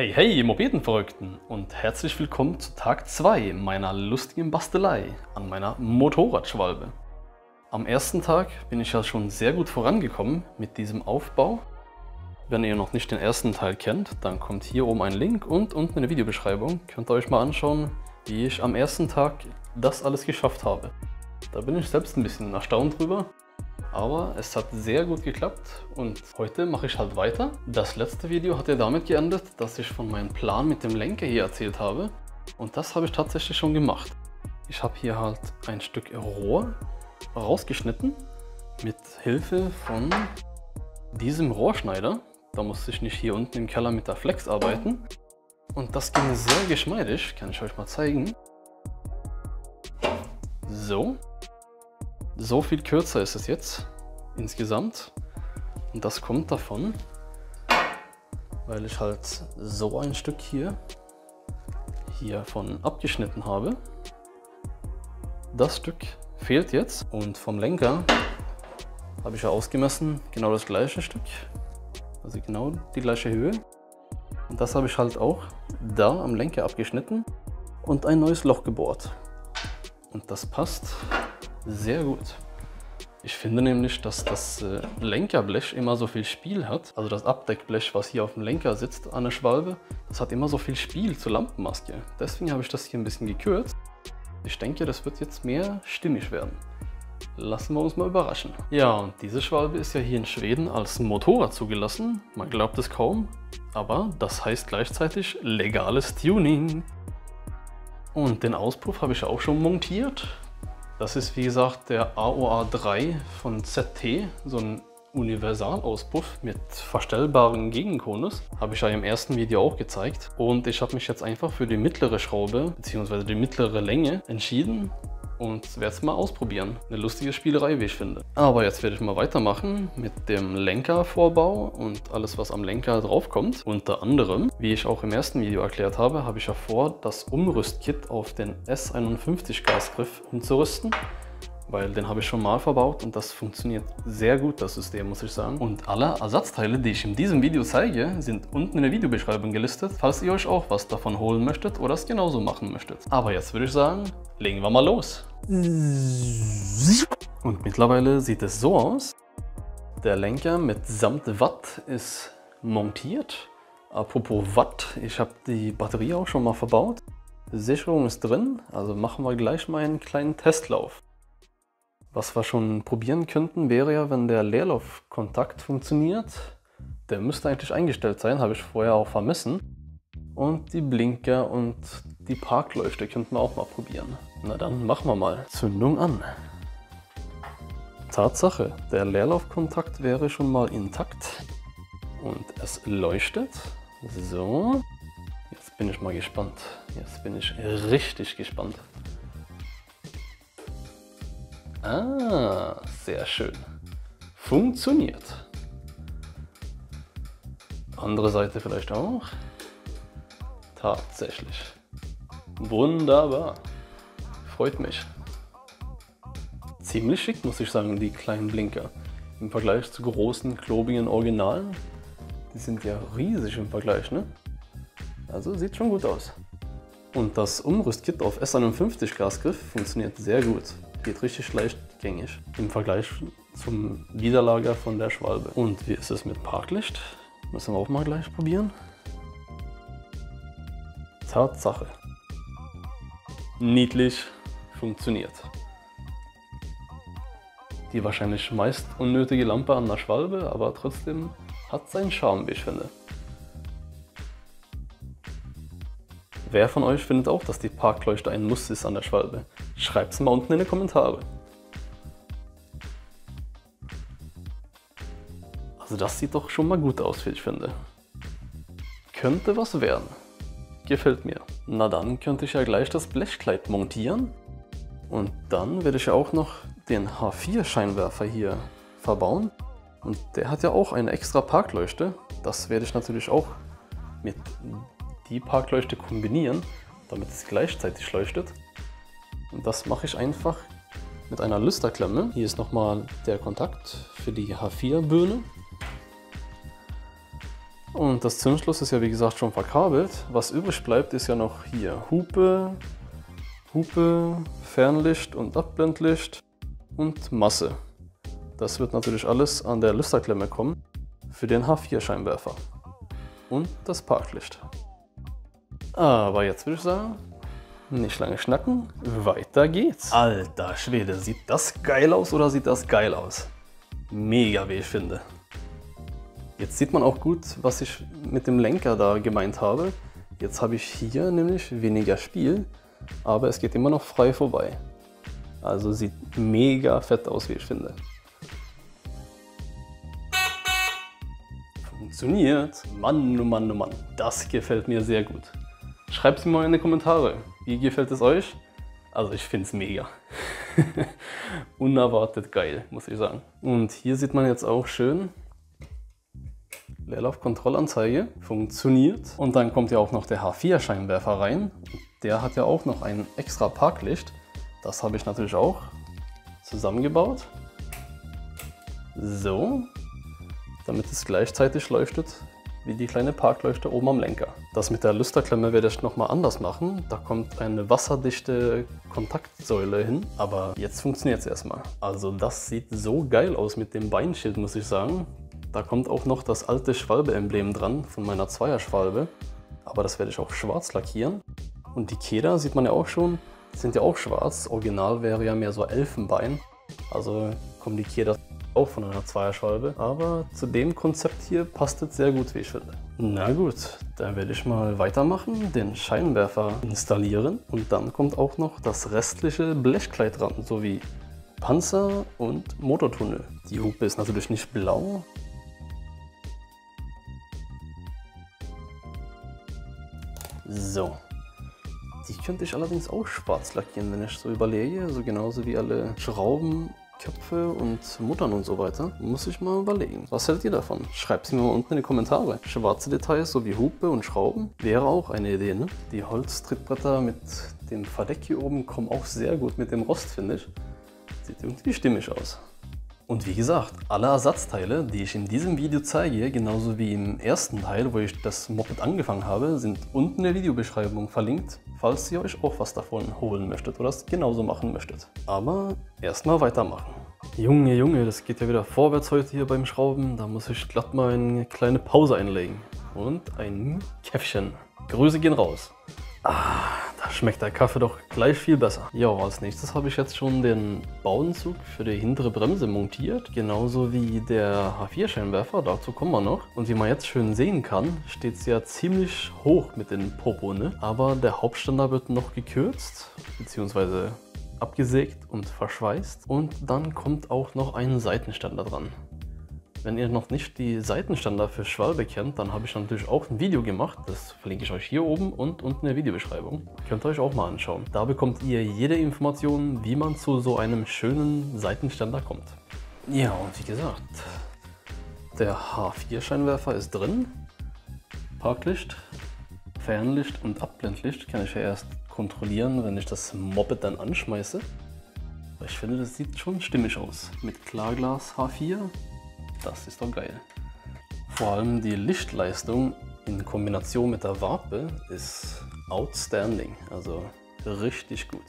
Hey, hey, ihr Mopedenverrückten und herzlich willkommen zu Tag 2 meiner lustigen Bastelei an meiner Motorradschwalbe. Am ersten Tag bin ich ja schon sehr gut vorangekommen mit diesem Aufbau. Wenn ihr noch nicht den ersten Teil kennt, dann kommt hier oben ein Link und unten in der Videobeschreibung könnt ihr euch mal anschauen, wie ich am ersten Tag das alles geschafft habe. Da bin ich selbst ein bisschen erstaunt drüber. Aber es hat sehr gut geklappt und heute mache ich halt weiter. Das letzte Video hat ja damit geendet, dass ich von meinem Plan mit dem Lenker hier erzählt habe. Und das habe ich tatsächlich schon gemacht. Ich habe hier halt ein Stück Rohr rausgeschnitten mit Hilfe von diesem Rohrschneider. Da musste ich nicht hier unten im Keller mit der Flex arbeiten. Und das ging sehr geschmeidig, kann ich euch mal zeigen. So. So viel kürzer ist es jetzt insgesamt und das kommt davon, weil ich halt so ein Stück hier von abgeschnitten habe. Das Stück fehlt jetzt und vom Lenker habe ich ja ausgemessen, genau das gleiche Stück, also genau die gleiche Höhe. Und das habe ich halt auch da am Lenker abgeschnitten und ein neues Loch gebohrt und das passt sehr gut. Ich finde nämlich, dass das Lenkerblech immer so viel Spiel hat. Also das Abdeckblech, was hier auf dem Lenker sitzt an der Schwalbe, das hat immer so viel Spiel zur Lampenmaske. Deswegen habe ich das hier ein bisschen gekürzt. Ich denke, das wird jetzt mehr stimmig werden. Lassen wir uns mal überraschen. Ja, und diese Schwalbe ist ja hier in Schweden als Motorrad zugelassen. Man glaubt es kaum, aber das heißt gleichzeitig legales Tuning. Und den Auspuff habe ich auch schon montiert. Das ist wie gesagt der AOA3 von ZT, so ein Universalauspuff mit verstellbaren Gegenkonus. Habe ich ja im ersten Video auch gezeigt. Und ich habe mich jetzt einfach für die mittlere Schraube bzw. die mittlere Länge entschieden und werde es mal ausprobieren. Eine lustige Spielerei, wie ich finde. Aber jetzt werde ich mal weitermachen mit dem Lenkervorbau und alles, was am Lenker draufkommt. Unter anderem, wie ich auch im ersten Video erklärt habe, habe ich ja vor, das Umrüstkit auf den S51 Gasgriff umzurüsten, weil den habe ich schon mal verbaut und das funktioniert sehr gut, das System, muss ich sagen. Und alle Ersatzteile, die ich in diesem Video zeige, sind unten in der Videobeschreibung gelistet, falls ihr euch auch was davon holen möchtet oder es genauso machen möchtet. Aber jetzt würde ich sagen, legen wir mal los. Und mittlerweile sieht es so aus. Der Lenker mit samt Watt ist montiert. Apropos Watt, ich habe die Batterie auch schon mal verbaut. Die Sicherung ist drin, also machen wir gleich mal einen kleinen Testlauf. Was wir schon probieren könnten, wäre ja, wenn der Leerlaufkontakt funktioniert. Der müsste eigentlich eingestellt sein, habe ich vorher auch vermessen. Und die Blinker und die Parkleuchte könnten wir auch mal probieren. Na dann machen wir mal. Zündung an. Tatsache, der Leerlaufkontakt wäre schon mal intakt. Und es leuchtet. So, jetzt bin ich mal gespannt. Jetzt bin ich richtig gespannt. Ah, sehr schön. Funktioniert. Andere Seite vielleicht auch. Tatsächlich. Wunderbar. Freut mich. Ziemlich schick, muss ich sagen, die kleinen Blinker. Im Vergleich zu großen, klobigen Originalen. Die sind ja riesig im Vergleich, ne? Also sieht schon gut aus. Und das Umrüstkit auf S51 Gasgriff funktioniert sehr gut. Geht richtig leicht gängig im Vergleich zum Widerlager von der Schwalbe. Und wie ist es mit Parklicht? Müssen wir auch mal gleich probieren. Tatsache. Niedlich funktioniert. Die wahrscheinlich meist unnötige Lampe an der Schwalbe, aber trotzdem hat seinen Charme, wie ich finde. Wer von euch findet auch, dass die Parkleuchte ein Muss ist an der Schwalbe? Schreibt's mal unten in die Kommentare. Also das sieht doch schon mal gut aus, wie ich finde. Könnte was werden. Gefällt mir. Na dann könnte ich ja gleich das Blechkleid montieren. Und dann werde ich ja auch noch den H4-Scheinwerfer hier verbauen. Und der hat ja auch eine extra Parkleuchte. Das werde ich natürlich auch mit die Parkleuchte kombinieren, damit es gleichzeitig leuchtet. Und das mache ich einfach mit einer Lüsterklemme. Hier ist nochmal der Kontakt für die H4-Bühne. Und das Zündschloss ist ja wie gesagt schon verkabelt. Was übrig bleibt, ist ja noch hier Hupe, Fernlicht und Abblendlicht und Masse. Das wird natürlich alles an der Lüsterklemme kommen für den H4-Scheinwerfer und das Parklicht. Aber jetzt würde ich sagen, nicht lange schnacken, weiter geht's. Alter Schwede, sieht das geil aus oder sieht das geil aus? Mega, wie ich finde. Jetzt sieht man auch gut, was ich mit dem Lenker da gemeint habe. Jetzt habe ich hier nämlich weniger Spiel, aber es geht immer noch frei vorbei. Also sieht mega fett aus, wie ich finde. Funktioniert. Mann, oh Mann, oh Mann. Das gefällt mir sehr gut. Schreibt es mir mal in die Kommentare. Wie gefällt es euch? Also ich finde es mega. Unerwartet geil, muss ich sagen. Und hier sieht man jetzt auch schön Leerlauf-Kontrollanzeige. Funktioniert. Und dann kommt ja auch noch der H4-Scheinwerfer rein. Der hat ja auch noch ein extra Parklicht. Das habe ich natürlich auch zusammengebaut. So. Damit es gleichzeitig leuchtet wie die kleine Parkleuchte oben am Lenker. Das mit der Lüsterklemme werde ich nochmal anders machen. Da kommt eine wasserdichte Kontaktsäule hin. Aber jetzt funktioniert es erstmal. Also das sieht so geil aus mit dem Beinschild, muss ich sagen. Da kommt auch noch das alte Schwalbe-Emblem dran von meiner Zweierschwalbe. Aber das werde ich auch schwarz lackieren. Und die Keder sieht man ja auch schon, sind ja auch schwarz. Original wäre ja mehr so Elfenbein. Also kommen die Keder auch von einer Zweierschwalbe, aber zu dem Konzept hier passt es sehr gut, wie ich finde. Na gut, dann werde ich mal weitermachen, den Scheinwerfer installieren und dann kommt auch noch das restliche Blechkleid dran, sowie Panzer und Motortunnel. Die Hupe ist natürlich nicht blau. So, die könnte ich allerdings auch schwarz lackieren, wenn ich so überlege, so genauso wie alle Schrauben, Köpfe und Muttern und so weiter, muss ich mal überlegen. Was hält ihr davon? Schreibt es mir mal unten in die Kommentare. Schwarze Details sowie Hupe und Schrauben wäre auch eine Idee, ne? Die Holztrittbretter mit dem Verdeck hier oben kommen auch sehr gut mit dem Rost, finde ich. Sieht irgendwie stimmig aus. Und wie gesagt, alle Ersatzteile, die ich in diesem Video zeige, genauso wie im ersten Teil, wo ich das Moped angefangen habe, sind unten in der Videobeschreibung verlinkt, falls ihr euch auch was davon holen möchtet oder es genauso machen möchtet. Aber erstmal weitermachen. Junge, Junge, das geht ja wieder vorwärts heute hier beim Schrauben, da muss ich glatt mal eine kleine Pause einlegen. Und ein Käffchen. Grüße gehen raus. Ah, da schmeckt der Kaffee doch gleich viel besser. Ja, als nächstes habe ich jetzt schon den Bauenzug für die hintere Bremse montiert. Genauso wie der H4-Scheinwerfer, dazu kommen wir noch. Und wie man jetzt schön sehen kann, steht es ja ziemlich hoch mit den Popo, ne? Aber der Hauptständer wird noch gekürzt, beziehungsweise abgesägt und verschweißt. Und dann kommt auch noch ein Seitenständer dran. Wenn ihr noch nicht die Seitenständer für Schwalbe kennt, dann habe ich natürlich auch ein Video gemacht. Das verlinke ich euch hier oben und unten in der Videobeschreibung. Könnt ihr euch auch mal anschauen. Da bekommt ihr jede Information, wie man zu so einem schönen Seitenständer kommt. Ja, und wie gesagt, der H4-Scheinwerfer ist drin. Parklicht, Fernlicht und Abblendlicht kann ich ja erst kontrollieren, wenn ich das Moped dann anschmeiße. Aber ich finde, das sieht schon stimmig aus. Mit Klarglas H4. Das ist doch geil. Vor allem die Lichtleistung in Kombination mit der Warpe ist outstanding, also richtig gut.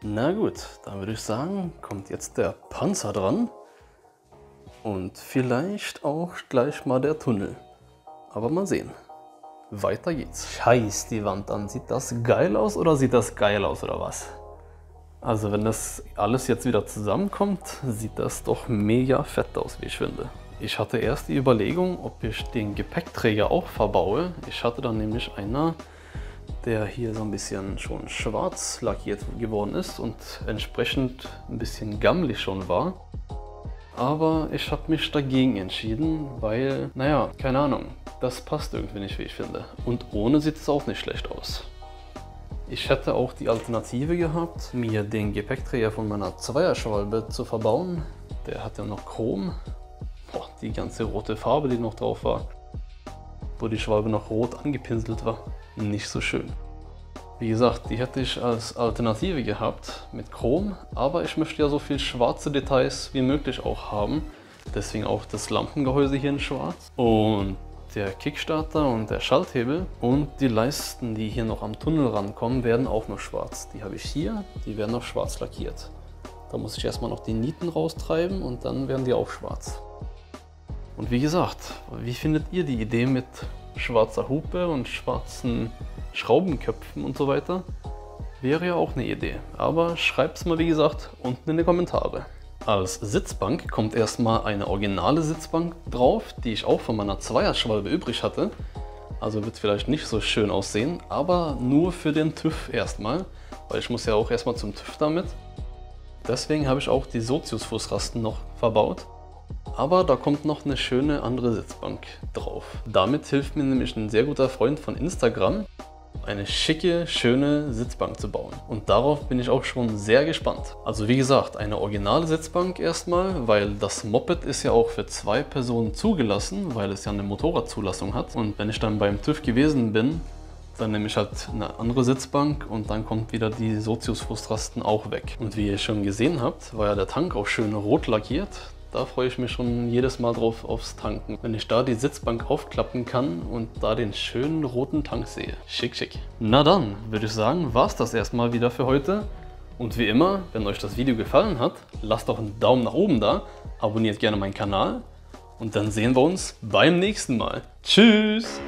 Na gut, dann würde ich sagen, kommt jetzt der Panzer dran und vielleicht auch gleich mal der Tunnel. Aber mal sehen. Weiter geht's. Scheiß die Wand an, sieht das geil aus oder sieht das geil aus oder was? Also wenn das alles jetzt wieder zusammenkommt, sieht das doch mega fett aus, wie ich finde. Ich hatte erst die Überlegung, ob ich den Gepäckträger auch verbaue. Ich hatte dann nämlich einer, der hier so ein bisschen schon schwarz lackiert geworden ist und entsprechend ein bisschen gammelig schon war. Aber ich habe mich dagegen entschieden, weil, naja, keine Ahnung, das passt irgendwie nicht, wie ich finde. Und ohne sieht es auch nicht schlecht aus. Ich hätte auch die Alternative gehabt, mir den Gepäckträger von meiner Zweierschwalbe zu verbauen. Der hat ja noch Chrom. Boah, die ganze rote Farbe, die noch drauf war, wo die Schwalbe noch rot angepinselt war. Nicht so schön. Wie gesagt, die hätte ich als Alternative gehabt mit Chrom, aber ich möchte ja so viel schwarze Details wie möglich auch haben. Deswegen auch das Lampengehäuse hier in schwarz. Und der Kickstarter und der Schalthebel, und die Leisten, die hier noch am Tunnel rankommen, werden auch noch schwarz. Die habe ich hier, die werden noch schwarz lackiert. Da muss ich erstmal noch die Nieten raustreiben und dann werden die auch schwarz. Und wie gesagt, wie findet ihr die Idee mit schwarzer Hupe und schwarzen Schraubenköpfen und so weiter? Wäre ja auch eine Idee, aber schreibt es mal, wie gesagt, unten in die Kommentare. Als Sitzbank kommt erstmal eine originale Sitzbank drauf, die ich auch von meiner Zweierschwalbe übrig hatte. Also wird vielleicht nicht so schön aussehen, aber nur für den TÜV erstmal, weil ich muss ja auch erstmal zum TÜV damit. Deswegen habe ich auch die Sozius-Fußrasten noch verbaut. Aber da kommt noch eine schöne andere Sitzbank drauf. Damit hilft mir nämlich ein sehr guter Freund von Instagram, eine schicke, schöne Sitzbank zu bauen. Und darauf bin ich auch schon sehr gespannt. Also wie gesagt, eine originale Sitzbank erstmal, weil das Moped ist ja auch für 2 Personen zugelassen, weil es ja eine Motorradzulassung hat. Und wenn ich dann beim TÜV gewesen bin, dann nehme ich halt eine andere Sitzbank und dann kommt wieder die Sozius-Fußrasten auch weg. Und wie ihr schon gesehen habt, war ja der Tank auch schön rot lackiert. Da freue ich mich schon jedes Mal drauf aufs Tanken, wenn ich da die Sitzbank aufklappen kann und da den schönen roten Tank sehe. Schick, schick. Na dann, würde ich sagen, war es das erstmal wieder für heute. Und wie immer, wenn euch das Video gefallen hat, lasst doch einen Daumen nach oben da, abonniert gerne meinen Kanal und dann sehen wir uns beim nächsten Mal. Tschüss!